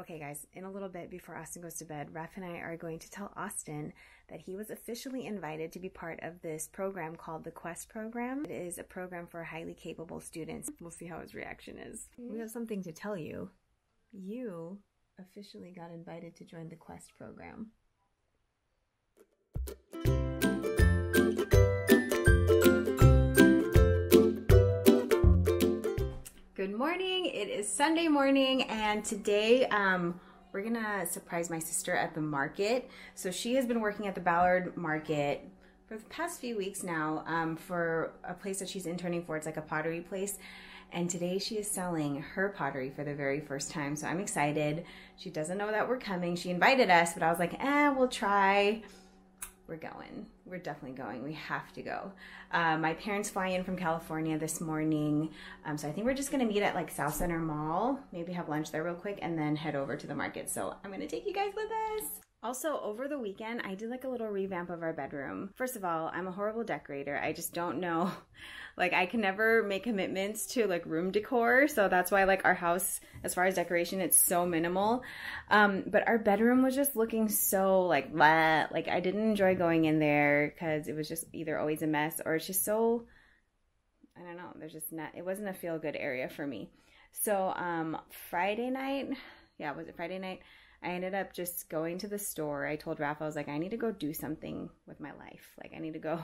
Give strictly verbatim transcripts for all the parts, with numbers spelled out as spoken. Okay guys, in a little bit before Austin goes to bed, Raf and I are going to tell Austin that he was officially invited to be part of this program called the Quest Program. It is a program for highly capable students. We'll see how his reaction is. We have something to tell you. You officially got invited to join the Quest Program. Good morning, it is Sunday morning, and today um, we're gonna surprise my sister at the market. So she has been working at the Ballard market for the past few weeks now um, for a place that she's interning for. It's like a pottery place, and today she is selling her pottery for the very first time, so I'm excited. She doesn't know that we're coming. She invited us, but I was like, eh, we'll try. We're going. We're definitely going. We have to go. Uh, my parents fly in from California this morning, um, so I think we're just going to meet at like South Center Mall, maybe have lunch there real quick, and then head over to the market. So I'm going to take you guys with us. Also, over the weekend, I did like a little revamp of our bedroom. First of all, I'm a horrible decorator. I just don't know. Like, I can never make commitments to like room decor, so that's why like our house, as far as decoration, it's so minimal. Um, but our bedroom was just looking so like blah. Like, I didn't enjoy going in there because it was just either always a mess or it's just so, I don't know. There's just not. It wasn't a feel good area for me. So um, Friday night, yeah, was it Friday night? I ended up just going to the store. I told Raf, I was like, I need to go do something with my life. Like, I need to go,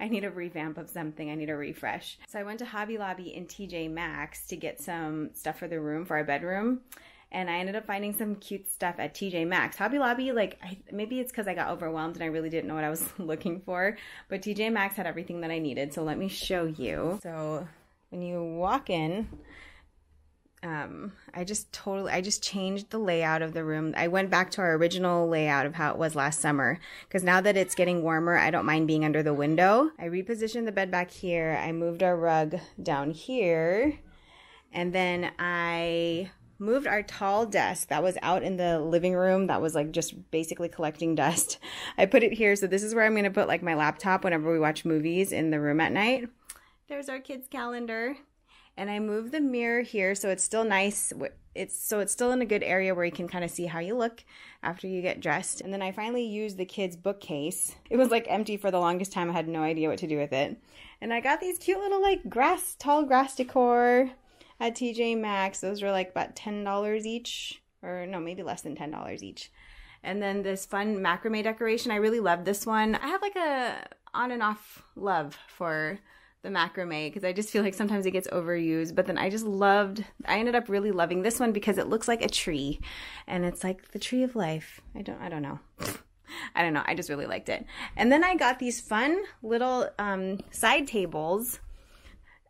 I need a revamp of something. I need a refresh. So I went to Hobby Lobby and T J Maxx to get some stuff for the room, for our bedroom. And I ended up finding some cute stuff at T J Maxx. Hobby Lobby, like, I, maybe it's because I got overwhelmed and I really didn't know what I was looking for. But T J Maxx had everything that I needed. So let me show you. So when you walk in, Um, I just totally, I just changed the layout of the room. I went back to our original layout of how it was last summer, because now that it's getting warmer, I don't mind being under the window. I repositioned the bed back here. I moved our rug down here, and then I moved our tall desk that was out in the living room that was like just basically collecting dust. I put it here. So this is where I'm going to put like my laptop whenever we watch movies in the room at night. There's our kids' calendar. And I moved the mirror here so it's still nice. It's so it's still in a good area where you can kind of see how you look after you get dressed. And then I finally used the kids' bookcase. It was like empty for the longest time. I had no idea what to do with it. And I got these cute little like grass, tall grass decor at T J Maxx. Those were like about ten dollars each, or no, maybe less than ten dollars each. And then this fun macrame decoration. I really loved this one. I have like a on and off love for the macrame, because I just feel like sometimes it gets overused, but then I just loved, I ended up really loving this one because it looks like a tree, and it's like the tree of life. I don't, I don't know. I don't know. I just really liked it. And then I got these fun little um, side tables.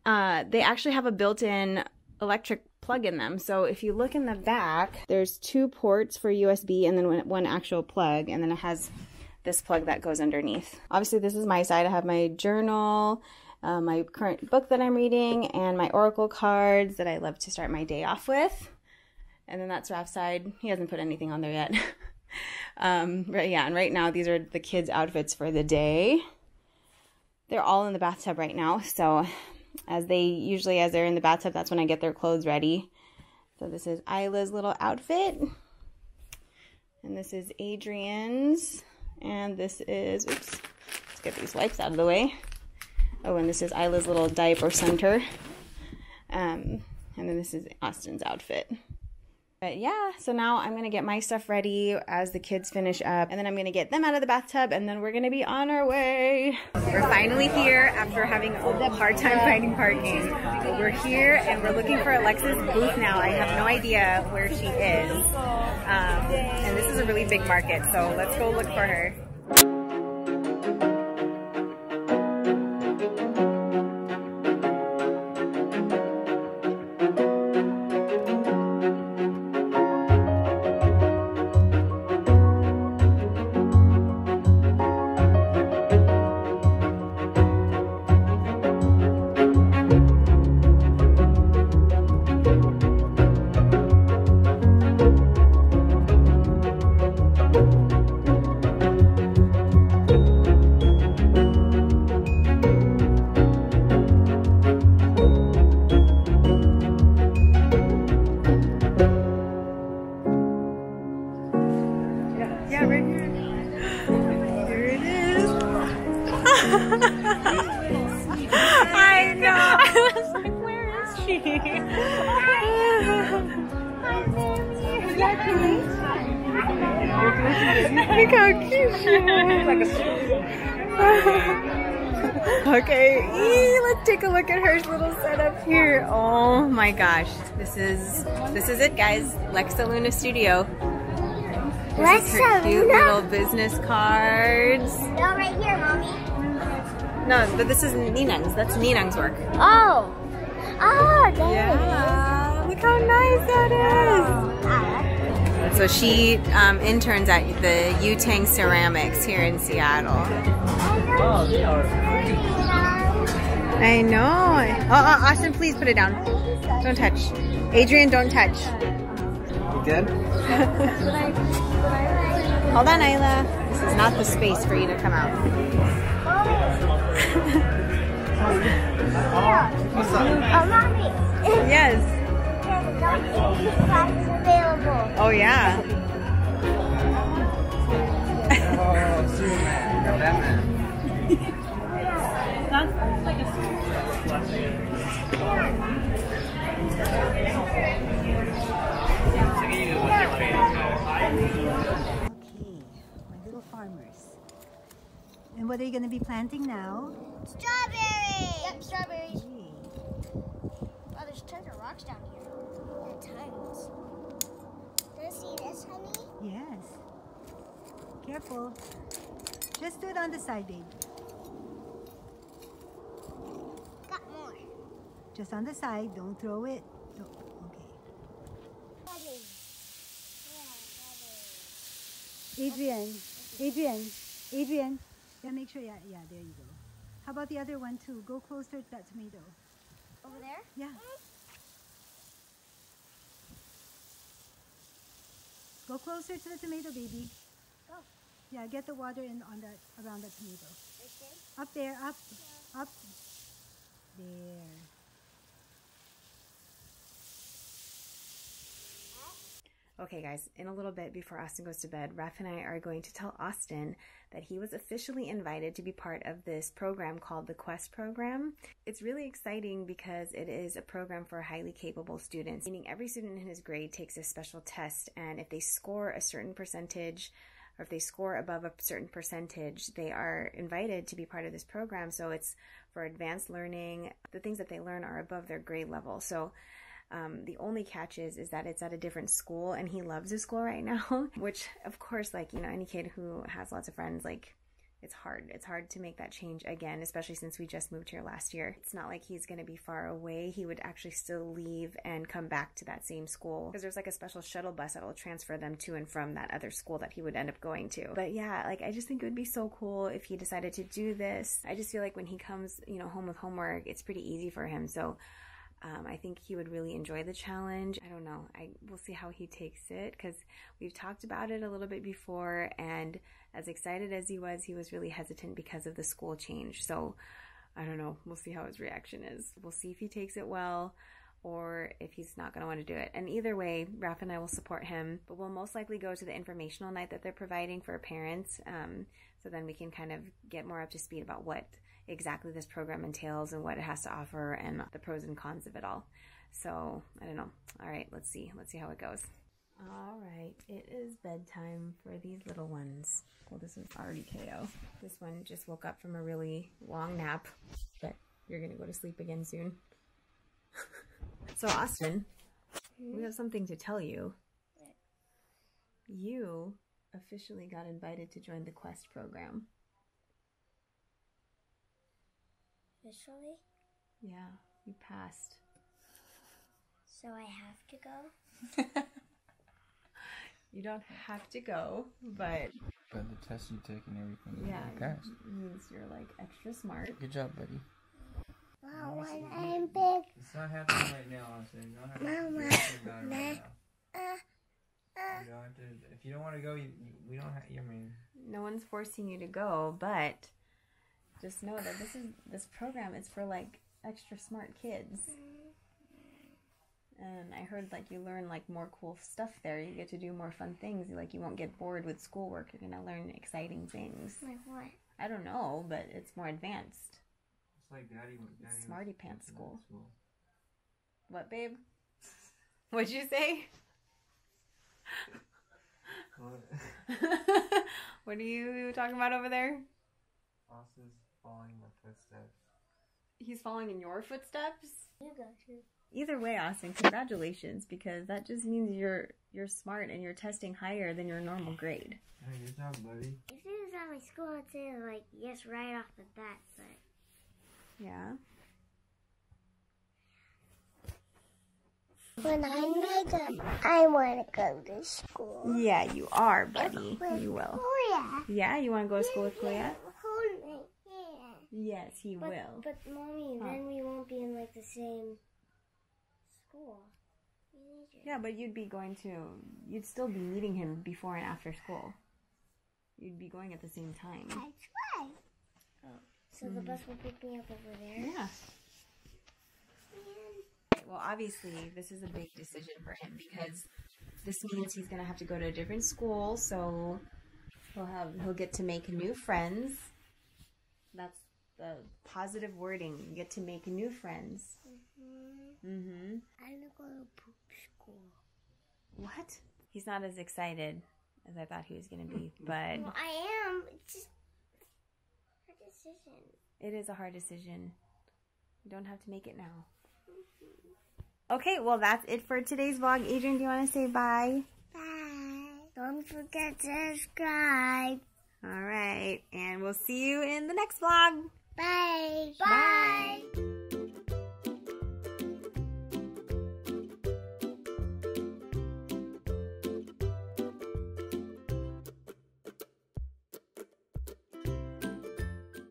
Uh, they actually have a built-in electric plug in them. So if you look in the back, there's two ports for U S B and then one actual plug, and then it has this plug that goes underneath. Obviously, this is my side. I have my journal, Uh, my current book that I'm reading, and my oracle cards that I love to start my day off with. And then that's Raf's side. He hasn't put anything on there yet. um, right, yeah, and right now these are the kids' outfits for the day. They're all in the bathtub right now, so as they usually, as they're in the bathtub, that's when I get their clothes ready. So this is Aila's little outfit, and this is Adrian's, and this is, oops, let's get these wipes out of the way. Oh, and this is Aila's little diaper center. Um, and then this is Austin's outfit. But yeah, so now I'm going to get my stuff ready as the kids finish up. And then I'm going to get them out of the bathtub, and then we're going to be on our way. We're finally here after having a hard time finding parking. We're here, and we're looking for Alexa's booth now. I have no idea where she is. Um, and this is a really big market, so let's go look for her. Look how cute she is. Okay, eee, let's take a look at her little setup here. Oh my gosh, this is this is it, guys. Lexa Luna Studio. This is her cute little business cards. No, right here, mommy. No, but this is Ninang's. That's Ninang's work. Oh. Oh, there yeah. It is. Look how nice that is. Wow. So she um, interns at the Yu Tang Ceramics here in Seattle. Oh, they are pretty. I know. Oh, oh, Austin, please put it down. Don't touch. Adrian, don't touch. You good? Hold on, Aila. This is not the space for you to come out. What's up? Oh, mommy. Yes. Available. Oh, yeah. Oh, Superman. Got that man. That's like a Superman. Okay, my little farmers. And what are you going to be planting now? Strawberries! Yep, strawberries. Wow, there's tons of rocks down here. There are tons. Do you see this, honey? Yes. Careful. Just do it on the side, babe. Got more. Just on the side. Don't throw it. Don't. Okay. Adrian. Adrian. Adrian. Yeah, make sure. Yeah, yeah, there you go. How about the other one too? Go closer to that tomato. Over there? Yeah. Mm-hmm. Go closer to the tomato, baby. Go. Oh. Yeah, get the water in on that around that tomato. Okay. Up there, up, yeah. Up. There. Okay guys, in a little bit before Austin goes to bed, Raf and I are going to tell Austin that he was officially invited to be part of this program called the Quest Program. It's really exciting because it is a program for highly capable students, meaning every student in his grade takes a special test, and if they score a certain percentage, or if they score above a certain percentage, they are invited to be part of this program. So it's for advanced learning. The things that they learn are above their grade level. So Um, the only catch is, is that it's at a different school, and he loves his school right now, which of course, like, you know, any kid who has lots of friends, like, it's hard. It's hard to make that change again, especially since we just moved here last year. It's not like he's going to be far away. He would actually still leave and come back to that same school because there's like a special shuttle bus that will transfer them to and from that other school that he would end up going to. But yeah, like, I just think it would be so cool if he decided to do this. I just feel like when he comes, you know, home with homework, it's pretty easy for him. So Um, I think he would really enjoy the challenge. I don't know. I we'll see how he takes it because we've talked about it a little bit before, and as excited as he was, he was really hesitant because of the school change. So I don't know. We'll see how his reaction is. We'll see if he takes it well or if he's not going to want to do it. And either way, Raf and I will support him, but we'll most likely go to the informational night that they're providing for parents. Um, so then we can kind of get more up to speed about what exactly this program entails and what it has to offer and the pros and cons of it all. So I don't know. All right, let's see. Let's see how it goes. All right, it is bedtime for these little ones. Well, this one's already K O. This one just woke up from a really long nap, but you're gonna go to sleep again soon. So Austin, we have something to tell you. You officially got invited to join the Quest program. Officially? Yeah, you passed. So I have to go? You don't have to go, but... But the test you take and everything. Yeah, you passed. It means you're like extra smart. Good job, buddy. Wow, when I'm big. It's not happening right now, honestly. You don't have Mama, to do about it right now. Uh, uh, you don't have to, if you don't want to go, you, you, we don't have, I mean... No one's forcing you to go, but... Just know that this is this program is for like extra smart kids, and I heard like you learn like more cool stuff there. You get to do more fun things. Like you won't get bored with schoolwork. You're gonna learn exciting things. Like what? I don't know, but it's more advanced. It's like Daddy, Daddy Smarty Pants school. school. What, babe? What'd you say? What? What are you talking about over there? Austin's following my footsteps. He's following in your footsteps? You got you. Either way, Austin, congratulations, because that just means you're you're smart and you're testing higher than your normal grade. Hey, good job, buddy. If he was at my school, I'd say, like, yes, right off the bat, but... Yeah? When I'm bigger, I want to go to school. Yeah, you are, buddy. With you will. Koya. Yeah, you want to go to school with Koya? Hold my hand. Yes, he but, will. But, Mommy, huh? Then we won't be in, like, the same... school. Yeah, but you'd be going to, you'd still be meeting him before and after school. You'd be going at the same time. That's right. Oh, so mm-hmm. the bus will pick me up over there? Yeah. yeah. Well, obviously, this is a big decision for him because this means he's going to have to go to a different school, so he'll have, he'll get to make new friends. That's the positive wording. You get to make new friends. Mm-hmm. I'm gonna go to poop school. What? He's not as excited as I thought he was gonna be, but... Well, I am. It's just a hard decision. It is a hard decision. You don't have to make it now. Mm-hmm. Okay, well, that's it for today's vlog. Adrian, do you want to say bye? Bye. Don't forget to subscribe. All right, and we'll see you in the next vlog. Bye. Bye. Bye.